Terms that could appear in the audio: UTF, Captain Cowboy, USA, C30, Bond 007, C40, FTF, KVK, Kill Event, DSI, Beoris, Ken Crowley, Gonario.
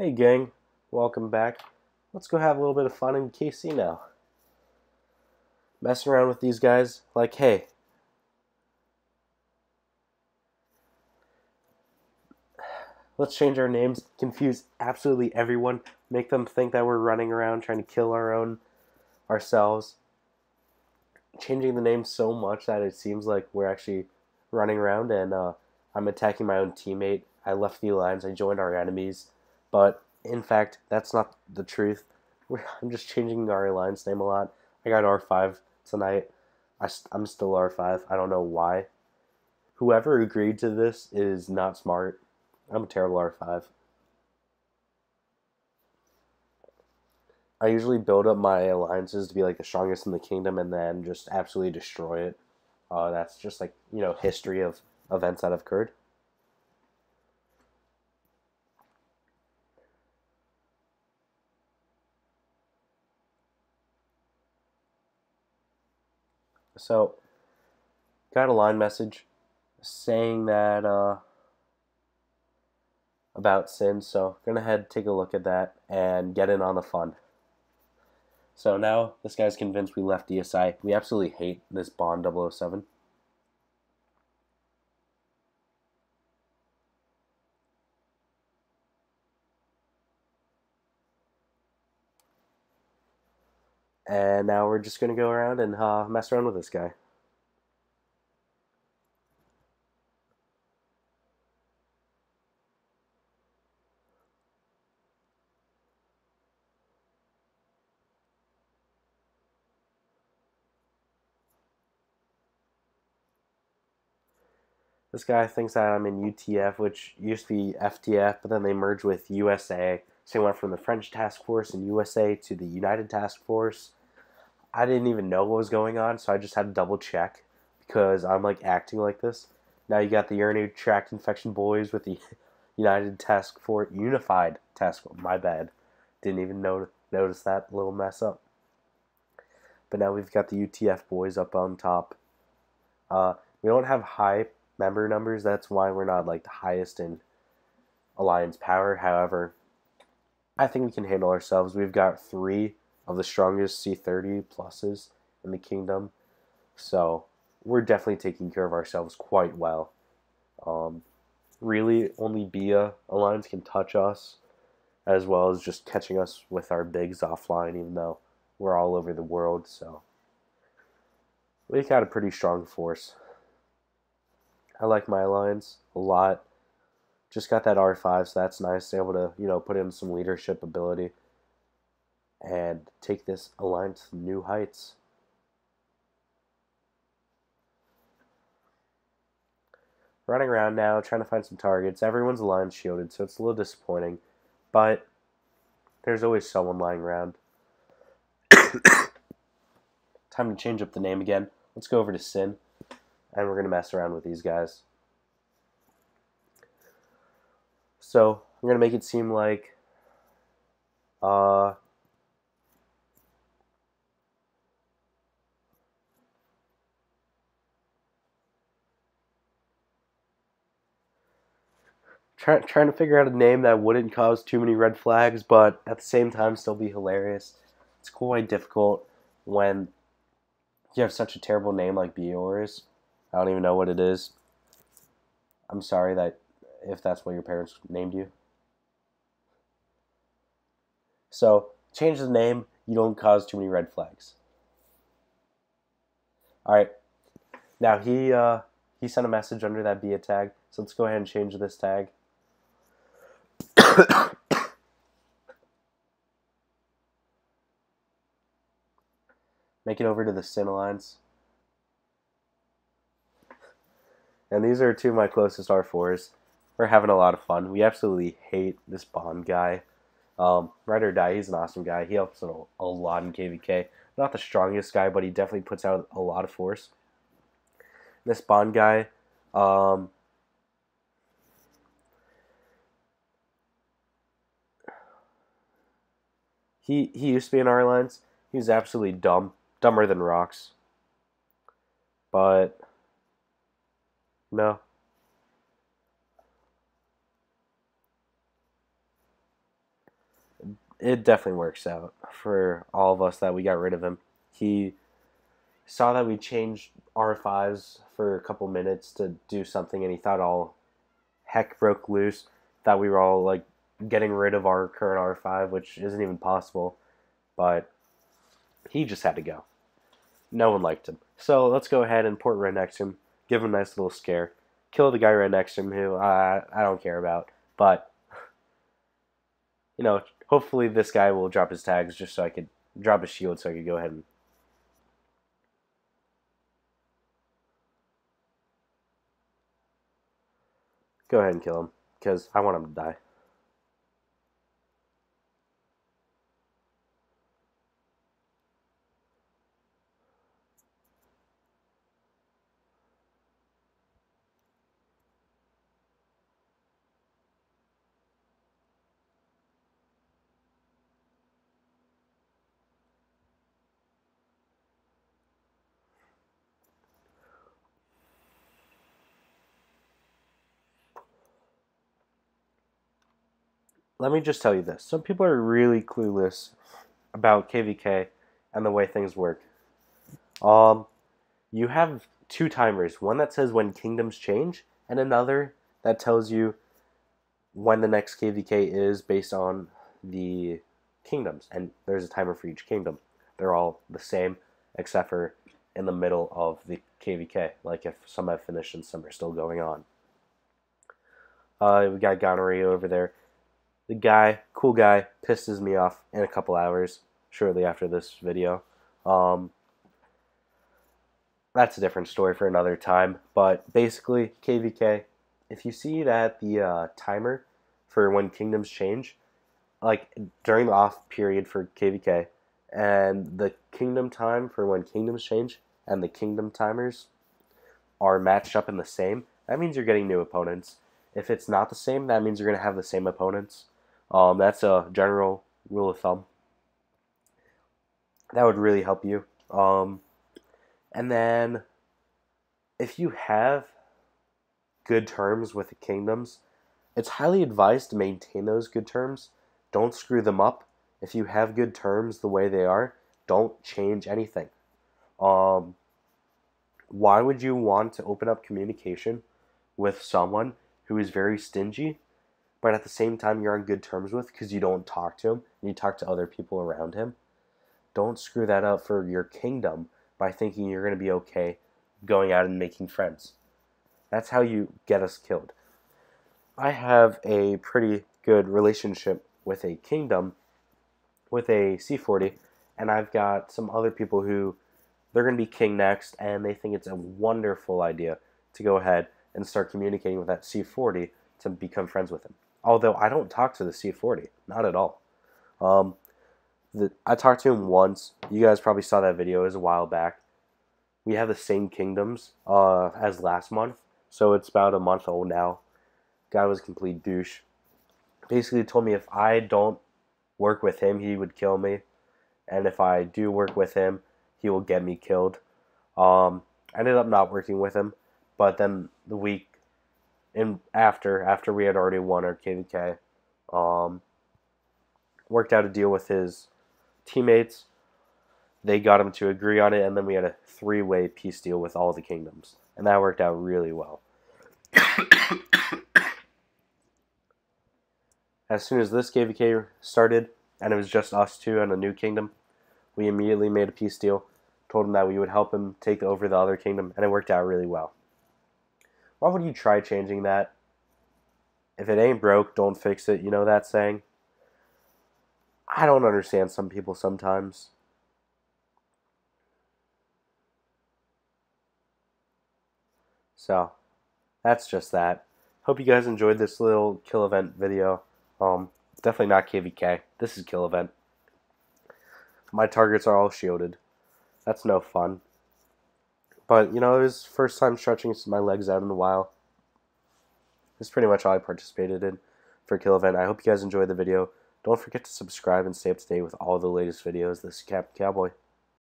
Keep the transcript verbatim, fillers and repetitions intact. Hey gang, welcome back. Let's go have a little bit of fun in K C now. Messing around with these guys, like, hey. Let's change our names, confuse absolutely everyone, make them think that we're running around trying to kill our own, ourselves. Changing the name so much that it seems like we're actually running around and uh, I'm attacking my own teammate. I left the alliance, I joined our enemies. But, in fact, that's not the truth. We're, I'm just changing our alliance name a lot. I got R five tonight. I, I'm still R five. I don't know why. Whoever agreed to this is not smart. I'm a terrible R five. I usually build up my alliances to be, like, the strongest in the kingdom and then just absolutely destroy it. Uh, that's just, like, you know, history of events that have occurred. So, got a line message saying that uh, about sin, so I'm gonna head take a look at that and get in on the fun. So now this guy's convinced we left D S I. We absolutely hate this Bond double oh seven. And now we're just going to go around and uh, mess around with this guy. This guy thinks that I'm in U T F, which used to be F T F, but then they merged with U S A. So he went from the French task force in U S A to the United task force. I didn't even know what was going on, so I just had to double check because I'm like acting like this. Now you got the urinary tract infection boys with the United Task Force, Unified Task Force. My bad, didn't even know, notice that little mess up. But now we've got the U T F boys up on top. Uh, we don't have high member numbers, that's why we're not like the highest in alliance power. However, I think we can handle ourselves. We've got three of the strongest C thirty pluses in the kingdom. So we're definitely taking care of ourselves quite well. Um, really, only Bia alliance can touch us, as well as just catching us with our bigs offline, even though we're all over the world. So we've got a pretty strong force. I like my alliance a lot. Just got that R five, so that's nice. Able to, you know, put in some leadership ability and take this alliance to new heights. Running around now, trying to find some targets. Everyone's alliance shielded, so it's a little disappointing, but there's always someone lying around. Time to change up the name again. Let's go over to Sin, and we're going to mess around with these guys. So, I'm going to make it seem like uh, Try, trying to figure out a name that wouldn't cause too many red flags, but at the same time still be hilarious. It's quite difficult when you have such a terrible name like Beoris. I don't even know what it is. I'm sorry that if that's what your parents named you. So, change the name. You don't cause too many red flags. Alright. Now, he, uh, he sent a message under that Bia tag, so let's go ahead and change this tag. Make it over to the Sin alliance. And these are two of my closest R fours. We're having a lot of fun. We absolutely hate this Bond guy. Um, ride or die, he's an awesome guy. He helps a, a lot in K V K. Not the strongest guy, but he definitely puts out a lot of force. This Bond guy, um, he he used to be in our alliance. He was absolutely dumb, dumber than rocks. But no. it definitely works out for all of us that we got rid of him. He saw that we changed R F Is for a couple minutes to do something, and he thought all heck broke loose, that we were all like getting rid of our current R five, which isn't even possible, but he just had to go. No one liked him. So let's go ahead and port right next to him, give him a nice little scare, kill the guy right next to him who uh, I don't care about, but, you know, hopefully this guy will drop his tags just so I could drop his shield so I could go ahead and... Go ahead and kill him, because I want him to die. Let me just tell you this. Some people are really clueless about K V K and the way things work. Um, you have two timers. One that says when kingdoms change, and another that tells you when the next K V K is based on the kingdoms. And there's a timer for each kingdom. They're all the same, except for in the middle of the K V K. Like if some have finished and some are still going on. Uh, we got Gonario over there. The guy, cool guy, pisses me off in a couple hours, shortly after this video. Um, that's a different story for another time. But basically, K V K, if you see that the uh, timer for when kingdoms change, like during the off period for K V K, and the kingdom time for when kingdoms change, and the kingdom timers are matched up in the same, that means you're getting new opponents. If it's not the same, that means you're going to have the same opponents. Um, that's a general rule of thumb. That would really help you. Um, and then, if you have good terms with the kingdoms, it's highly advised to maintain those good terms. Don't screw them up. If you have good terms the way they are, don't change anything. Um, why would you want to open up communication with someone who is very stingy, but at the same time you're on good terms with, because you don't talk to him, and you talk to other people around him? Don't screw that up for your kingdom by thinking you're going to be okay going out and making friends. That's how you get us killed. I have a pretty good relationship with a kingdom, with a C forty, and I've got some other people who, they're going to be king next, and they think it's a wonderful idea to go ahead and start communicating with that C forty to become friends with him. Although I don't talk to the C forty, not at all. Um, the, I talked to him once. You guys probably saw that video. It was a while back. We have the same kingdoms uh, as last month, so it's about a month old now. Guy was a complete douche. Basically told me if I don't work with him, he would kill me, and if I do work with him, he will get me killed. Um, I ended up not working with him. But then the week in after, after we had already won our K V K, um, worked out a deal with his teammates. They got him to agree on it, and then we had a three-way peace deal with all the kingdoms. And that worked out really well. As soon as this K V K started, and it was just us two and a new kingdom, we immediately made a peace deal, told him that we would help him take over the other kingdom, and it worked out really well. Why would you try changing that? If it ain't broke, don't fix it. You know that saying? I don't understand some people sometimes. So, that's just that. Hope you guys enjoyed this little kill event video. Um, definitely not K V K. This is kill event. My targets are all shielded. That's no fun. But, you know, it was the first time stretching my legs out in a while. That's pretty much all I participated in for Kill Event. I hope you guys enjoyed the video. Don't forget to subscribe and stay up to date with all the latest videos. This is Captain Cowboy.